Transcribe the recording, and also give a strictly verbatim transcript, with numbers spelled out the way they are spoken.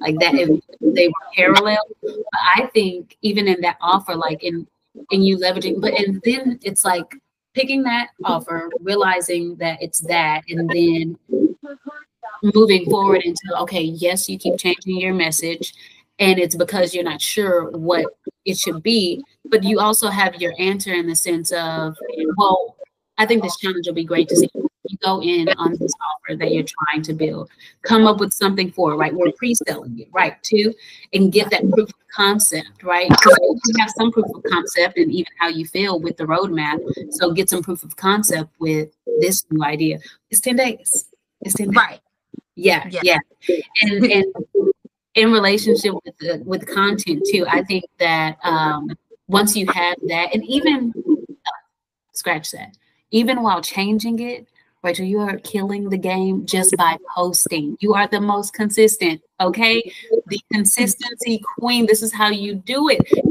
like that if they were parallel. But I think even in that offer, like in in you leveraging, but and then it's like picking that offer, realizing that it's that, and then moving forward into, okay, yes, you keep changing your message, and it's because you're not sure what it should be, but you also have your answer in the sense of, well, I think this challenge will be great to see. You go in on this offer that you're trying to build, come up with something for, right? We're pre-selling it, right? Too, and get that proof of concept, right? So you have some proof of concept and even how you feel with the roadmap. So get some proof of concept with this new idea. It's ten days. It's ten days. Right. Yeah, yeah, yeah. And, and in relationship with the, with content too, I think that um, once you have that, and even uh, scratch that, even while changing it, Rachel, you are killing the game just by posting. You are the most consistent, okay? The consistency queen. This is how you do it.